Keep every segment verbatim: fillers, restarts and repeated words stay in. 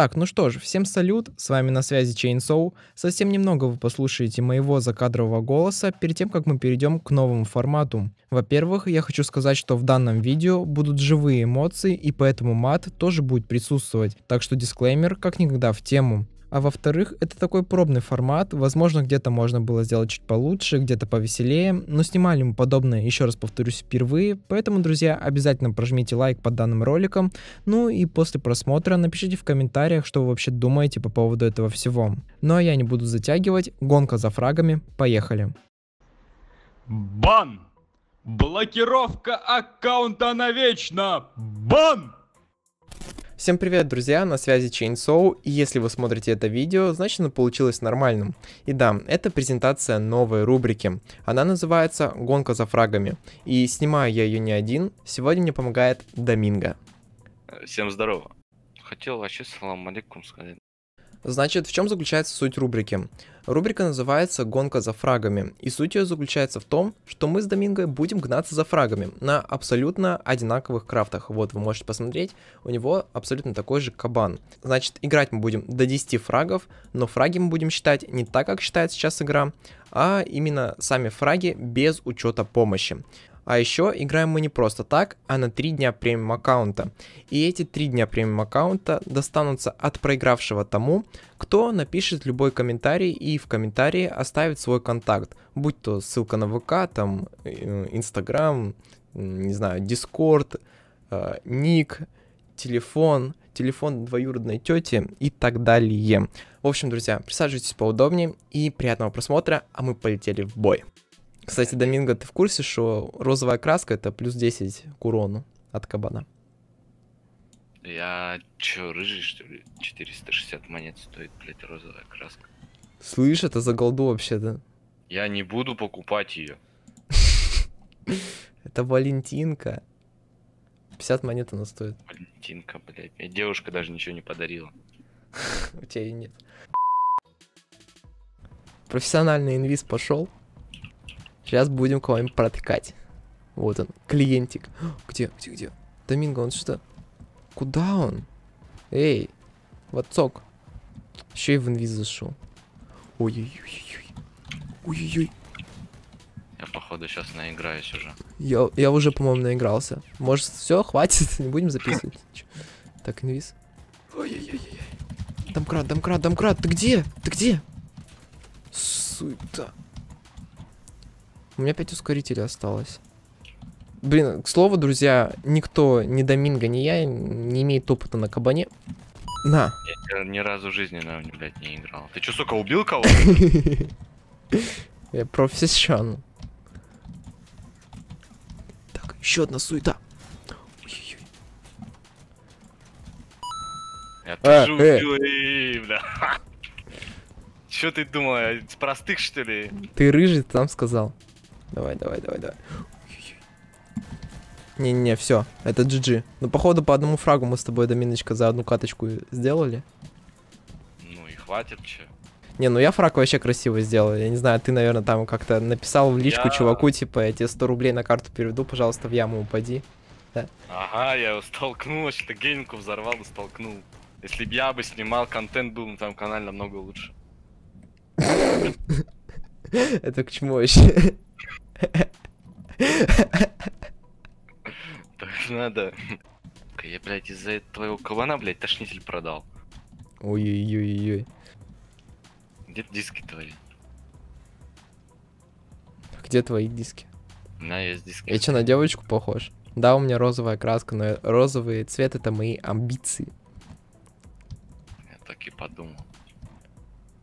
Так, ну что же, всем салют, с вами на связи Chainsaw. Совсем немного вы послушаете моего закадрового голоса перед тем, как мы перейдем к новому формату. Во-первых, я хочу сказать, что в данном видео будут живые эмоции, и поэтому мат тоже будет присутствовать, так что дисклеймер как никогда в тему. А во-вторых, это такой пробный формат, возможно, где-то можно было сделать чуть получше, где-то повеселее, но снимали мы подобное, еще раз повторюсь, впервые, поэтому, друзья, обязательно прожмите лайк под данным роликом, ну и после просмотра напишите в комментариях, что вы вообще думаете по поводу этого всего. Ну а я не буду затягивать, гонка за фрагами, поехали. Бан! Блокировка аккаунта навечно! Бан! Всем привет, друзья, на связи Chainsaw, и если вы смотрите это видео, значит оно получилось нормальным. И да, это презентация новой рубрики, она называется «Гонка за фрагами», и снимаю я ее не один, сегодня мне помогает Доминго. Всем здорово. Хотел вообще салам алейкум сказать. Значит, в чем заключается суть рубрики? Рубрика называется «Гонка за фрагами», и суть ее заключается в том, что мы с Доминго будем гнаться за фрагами на абсолютно одинаковых крафтах. Вот, вы можете посмотреть, у него абсолютно такой же кабан. Значит, играть мы будем до десяти фрагов, но фраги мы будем считать не так, как считает сейчас игра, а именно сами фраги без учета помощи. А еще играем мы не просто так, а на три дня премиум аккаунта. И эти три дня премиум аккаунта достанутся от проигравшего тому, кто напишет любой комментарий и в комментарии оставит свой контакт. Будь то ссылка на ВК, там, Инстаграм, не знаю, Дискорд, ник, телефон, телефон двоюродной тети и так далее. В общем, друзья, присаживайтесь поудобнее и приятного просмотра, а мы полетели в бой. Кстати, Доминго, ты в курсе, что розовая краска это плюс десять к урону от кабана? Я чё, рыжий, что ли? четыреста шестьдесят монет стоит, блядь, розовая краска. Слышь, это за голду вообще-то. Я не буду покупать ее. Это Валентинка. пятьдесят монет она стоит. Валентинка, блядь. Мне девушка даже ничего не подарила. У тебя ее нет. Профессиональный инвиз пошел. Сейчас будем к вам протыкать. Вот он, клиентик. Где, где, где? Доминго, он что? Куда он? Эй, ватсок. Еще и в инвиз зашел. Ой-ой-ой-ой. Ой-ой-ой. Я, походу, сейчас наиграюсь уже. Я, я уже, по-моему, наигрался. Может, все, хватит, не будем записывать. Так, инвиз. Ой-ой-ой-ой. Домкрат, домкрат, домкрат. Ты где? Ты где? Суета. У меня пять ускорителей осталось. Блин, к слову, друзья, никто, ни Доминго, ни я, не имеет опыта на кабане. На. Я ни разу в жизни, наверное, блядь, не играл. Ты чё, сука, убил кого-то? Я профессионал. Так, еще одна суета. Я тоже убил, бля. Чё ты думал, с простых, что ли? Ты рыжий, ты сам сказал. Давай, давай, давай, давай. Не-не-не, все, это джи джи. Ну, походу, по одному фрагу мы с тобой, Доминочка, за одну каточку сделали. Ну и хватит, че. Не, ну я фраг вообще красиво сделал. Я не знаю, ты, наверное, там как-то написал в личку я... чуваку, типа, я тебе сто рублей на карту переведу, пожалуйста, в яму упади. Да. Ага, я его столкнул, вообще-то геймку взорвал и столкнул. Если бы я бы снимал, контент был на твоем канале намного лучше. Это к чему вообще? Так надо. Я, блядь, из-за твоего кабана, блядь, тошнитель продал. Ой-ой-ой-ой. Где диски твои? Где твои диски? На, есть диски. Я что, на девочку похож? Да, у меня розовая краска, но розовый цвет это мои амбиции. Я так и подумал.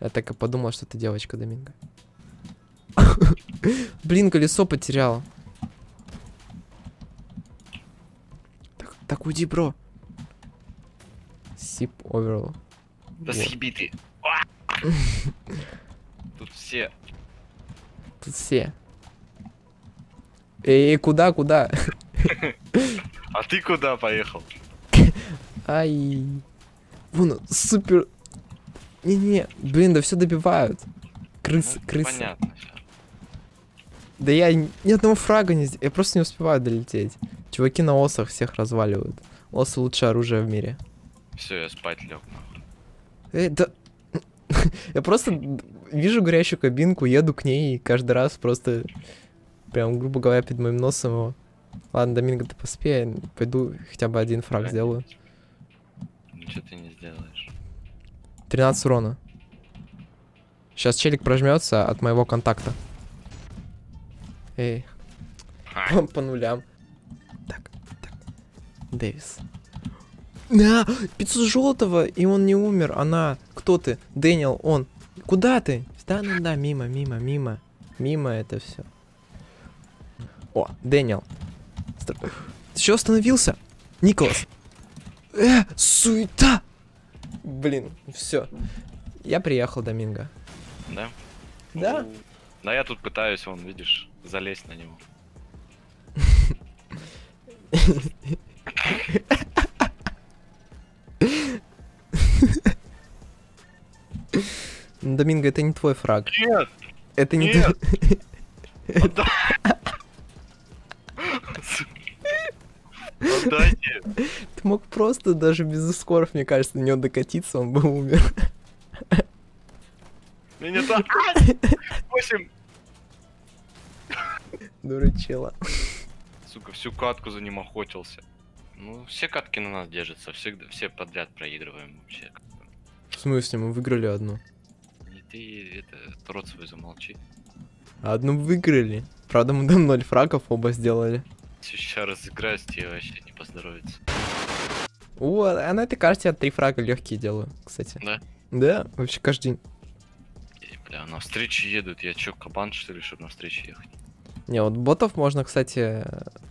Я так и подумал, что ты девочка, Доминго. Блин, колесо потерял. Так, так уйди, бро. Сип оверло. Да съеби ты. Тут все. Тут все. Эй, куда, куда? А ты куда поехал? Ай. Вон, супер. Не-не, блин, да все добивают. Крысы, крысы. Понятно. Да я ни одного фрага не сделал, я просто не успеваю долететь. Чуваки на осах всех разваливают. Осы лучшее оружие в мире. Все, я спать лег, нахуй. Э, да... Я просто вижу горящую кабинку, еду к ней и каждый раз просто... Прям, грубо говоря, перед моим носом его. Ладно, Доминго, ты поспей, я пойду хотя бы один фраг сделаю. Ничего ты не сделаешь. тринадцать урона. Сейчас челик прожмется от моего контакта. Эй. По, по нулям. Так, так. Дэвис. На! пятьсот желтого, и он не умер. Она. Кто ты? Дэниел, он. Куда ты? Да, ну да, мимо, мимо, мимо. Мимо это все. О, Дэниел. Стр... Ты чё остановился? Николас. Э, суета! Блин, все. Я приехал, Доминго. Да? Да? Ну, да, я тут пытаюсь, вон, видишь, залезть на него. Доминго, это не твой фраг. Нет! Это не твой... Отдайте. Ты мог просто даже без ускоров, мне кажется, на него докатиться, он бы умер. Меня так... восемь! Дурачела. Сука, всю катку за ним охотился. Ну, все катки на нас держатся, всегда, все подряд проигрываем вообще. В смысле, мы выиграли одну? И ты, это, рот свой замолчи. Одну выиграли. Правда, мы там ноль фрагов оба сделали. Сейчас разыграюсь, тебе вообще не поздоровится. О, а на этой карте я три фрага легкие делаю, кстати. Да? Да, вообще каждый день. И, бля, на встречу едут, я чё, кабан что ли, чтобы на встречу ехать? Не, вот ботов можно, кстати,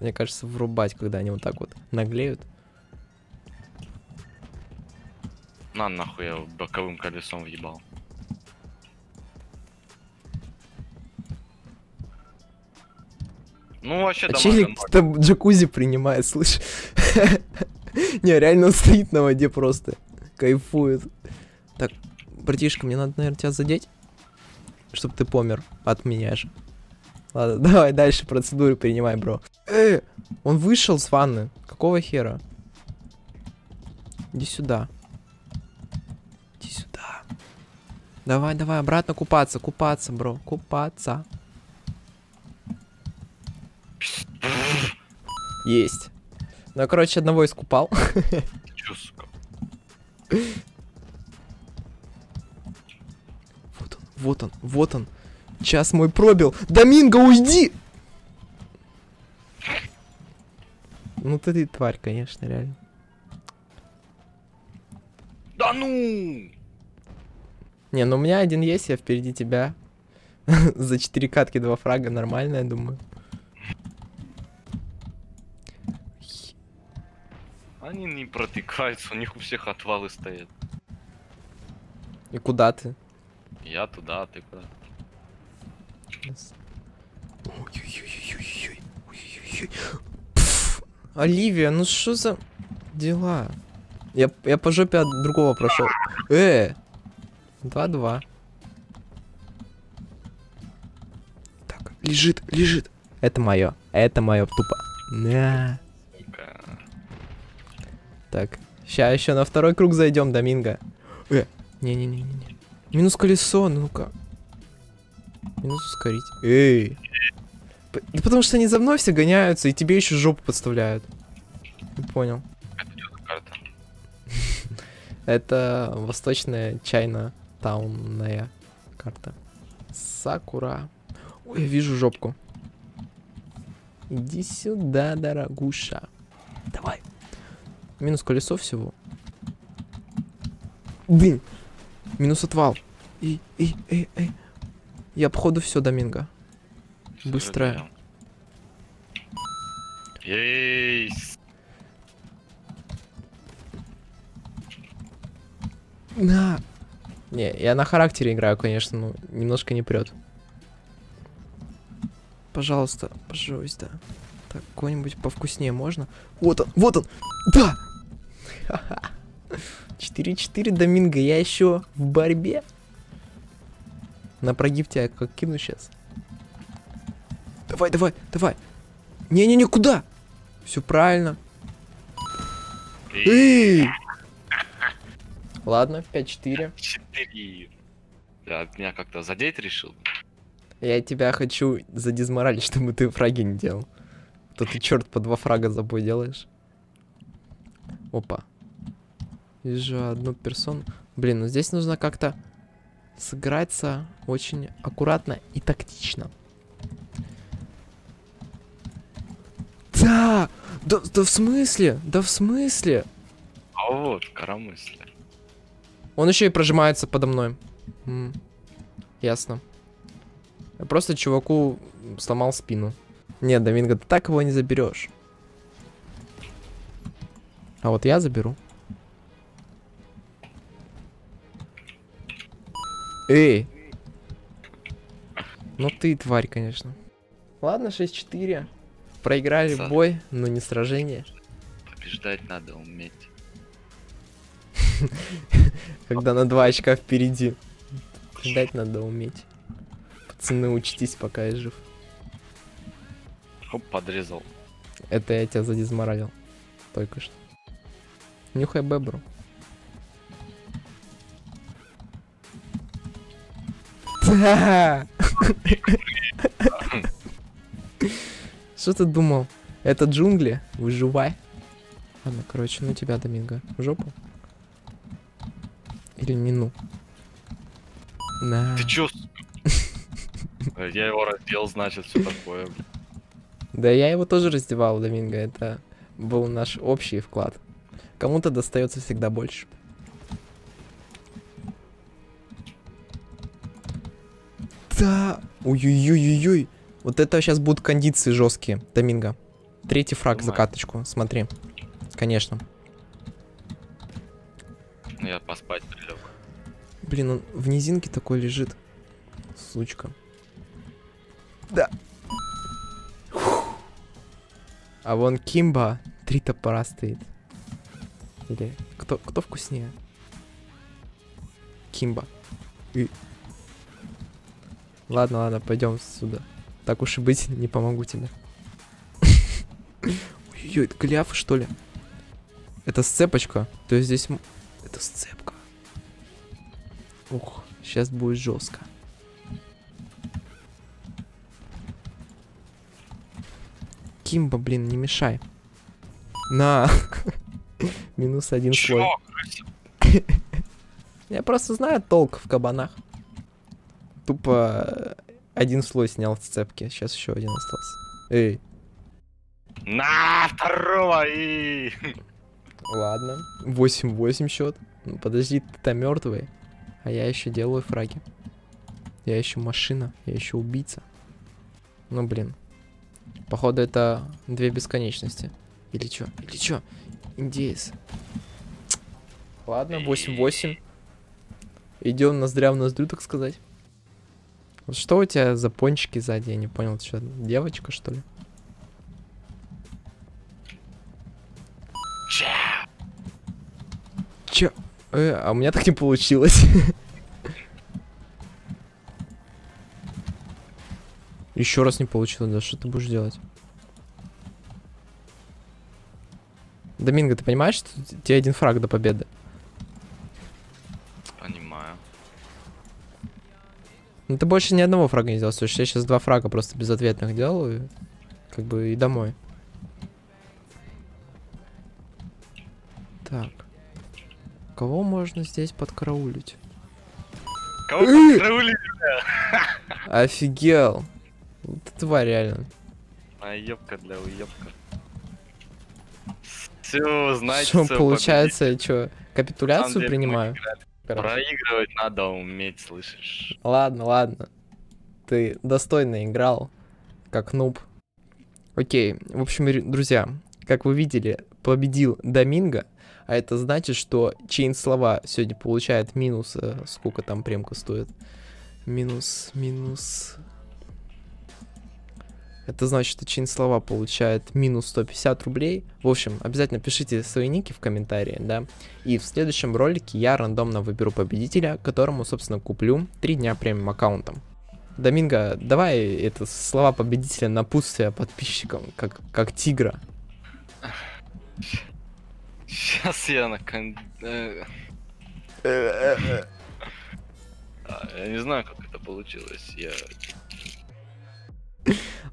мне кажется, врубать, когда они вот так вот наглеют. На, нахуй, я его боковым колесом въебал. Ну, вообще, а челик там джакузи принимает, слышь. Не, реально он стоит на воде просто. Кайфует. Так, братишка, мне надо, наверное, тебя задеть. Чтоб ты помер от меня же. Ладно, давай дальше процедуру принимай, бро. Э, он вышел с ванны. Какого хера? Иди сюда. Иди сюда. Давай, давай, обратно купаться. Купаться, бро. Купаться. Есть. Ну, я, короче, одного искупал. Чё, сука? Вот он, вот он, вот он. Час мой пробил. Доминго, уйди! Ну ты, ты тварь, конечно, реально. Да ну! Не, ну у меня один есть, я впереди тебя. За четыре катки два фрага нормально, я думаю. Они не протыкаются, у них у всех отвалы стоят. И куда ты? Я туда, а ты куда? Оливия, ну что за дела? Я, я по жопе от другого прошел. Э! два-два. Так, лежит, лежит. Это мое. Это мое тупо. На. Так, сейчас еще на второй круг зайдем, Доминго. Э, не-не-не-не. Минус колесо, ну-ка. Минус ускорить. Эй. Да потому что они за мной все гоняются, и тебе еще жопу подставляют. Понял. Это восточная чайна-таунная карта. Сакура. Ой, я вижу жопку. Иди сюда, дорогуша. Давай. Минус колесо всего. Дынь. Минус отвал. И, и, и, и. Я обходу все, Доминго. Быстрая. Есть. На. Не, я на характере играю, конечно, но немножко не прет. Пожалуйста, пожалуйста. Так, какой-нибудь повкуснее можно? Вот он, вот он! Да! четыре-четыре, Доминго, я еще в борьбе. На прогиб тебя как кину сейчас. Давай, давай, давай. Не-не-не, куда? Все правильно. Эй! Ладно, пять-четыре. четыре. Да, меня как-то задеть решил. Я тебя хочу задизморалить, чтобы ты фраги не делал. То ты, черт, по два фрага за бой делаешь. Опа. Вижу одну персону. Блин, ну здесь нужно как-то сыграться очень аккуратно и тактично. Да! Да, да в смысле? Да в смысле? А вот, коромыслие. Он еще и прожимается подо мной. М-м, ясно. Я просто чуваку сломал спину. Нет, Доминго, ты так его не заберешь. А вот я заберу. Эй! Ну ты тварь, конечно. Ладно, шесть-четыре. Проиграли Сад. бой, но не сражение. Побеждать надо уметь. Когда на два очка впереди. Побеждать надо уметь. Пацаны, учтись, пока я жив. Хоп, подрезал. Это я тебя задизморалил. Только что. Нюхай бебру. Что ты думал? Это джунгли? Выживай. Ладно, короче, ну тебя, Доминго, в жопу. Или не ну? На. Ты чё? Я его раздел, значит, все такое. Да я его тоже раздевал, Доминго. Это был наш общий вклад. Кому-то достается всегда больше. Да! Ой-ой-ой-ой-ой! Вот это сейчас будут кондиции жесткие, Доминго. Третий фраг за каточку, смотри. Конечно. Я поспать прилег. Блин, он в низинке такой лежит. Сучка. Да. Фух. А вон Кимба, три топора стоит. Или кто, кто вкуснее? Кимба. И... Ладно, ладно, пойдем сюда. Так уж и быть, не помогу тебе. Ой-ой, это кляф, что ли? Это сцепочка. То есть здесь... Это сцепка. Ух, сейчас будет жестко. Кимба, блин, не мешай. На. Минус один слой. Я просто знаю толк в кабанах. Тупо один слой снял с цепки. Сейчас еще один остался. Эй. На, второго. И... Ладно. восемь-восемь счет. Ну, подожди, ты-то мертвый. А я еще делаю фраги. Я еще машина. Я еще убийца. Ну, блин. Походу, это две бесконечности. Или что? Или что? Индеец. Ладно, восемь-восемь. Идем ноздря в ноздрю, так сказать. Вот что у тебя за пончики сзади? Я не понял, что девочка, что ли? Че? Че? Э, а у меня так не получилось. Еще раз не получилось, да что ты будешь делать? Доминго, ты понимаешь, что тебе один фраг до победы? Понимаю. Ну ты больше ни одного фрага не делал, слушай, я сейчас два фрага просто безответных делаю, как бы и домой. Так, кого можно здесь подкараулить? Кого подкараулить? Офигел, вот это тварь реально. А ёбка для уёбка. Все, значит. Что получается, я что, капитуляцию принимаю? Короче. Проигрывать надо уметь, слышишь? Ладно, ладно. Ты достойно играл, как нуб. Окей, в общем, друзья, как вы видели, победил Доминго. А это значит, что Чейнслова сегодня получает минус... Сколько там премка стоит? Минус, минус... Это значит, что Чейнслова получает минус сто пятьдесят рублей. В общем, обязательно пишите свои ники в комментарии, да. И в следующем ролике я рандомно выберу победителя, которому, собственно, куплю три дня премиум аккаунтом. Доминго, давай это слова победителя напутствия подписчикам, как, как тигра. Сейчас я на... Я не знаю, как это получилось. Я...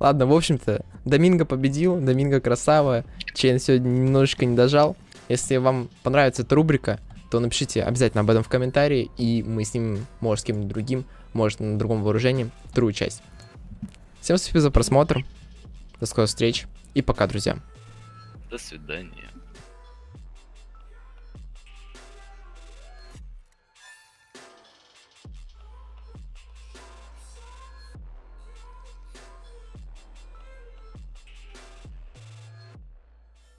Ладно, в общем-то, Доминго победил, Доминго красава. Чейн сегодня немножечко не дожал. Если вам понравится эта рубрика, то напишите обязательно об этом в комментарии, и мы снимем, может, с кем-нибудь другим, может, на другом вооружении, вторую часть. Всем спасибо за просмотр, до скорых встреч, и пока, друзья. До свидания.